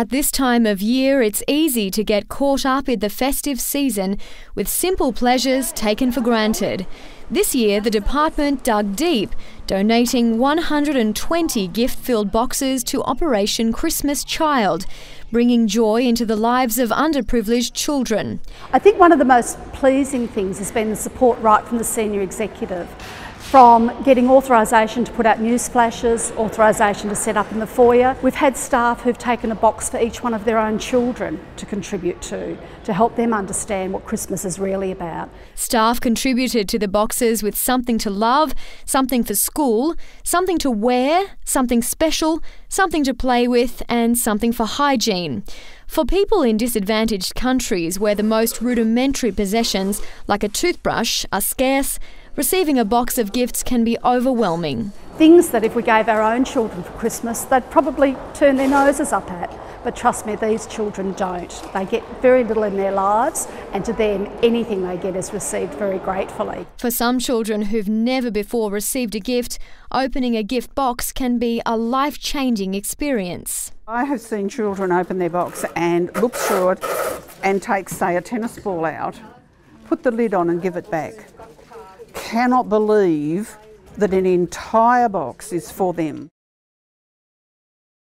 At this time of year, it's easy to get caught up in the festive season with simple pleasures taken for granted. This year, the department dug deep, donating 120 gift-filled boxes to Operation Christmas Child, bringing joy into the lives of underprivileged children. I think one of the most pleasing things has been the support right from the senior executive, from getting authorisation to put out news flashes, authorisation to set up in the foyer. We've had staff who've taken a box for each one of their own children to contribute to help them understand what Christmas is really about. Staff contributed to the boxes with something to love, something for school, something to wear, something special, something to play with, and something for hygiene. For people in disadvantaged countries where the most rudimentary possessions, like a toothbrush, are scarce, receiving a box of gifts can be overwhelming. Things that if we gave our own children for Christmas, they'd probably turn their noses up at. But trust me, these children don't. They get very little in their lives, and to them, anything they get is received very gratefully. For some children who've never before received a gift, opening a gift box can be a life-changing experience. I have seen children open their box and look through it and take, say, a tennis ball out, put the lid on and give it back. Cannot believe that an entire box is for them.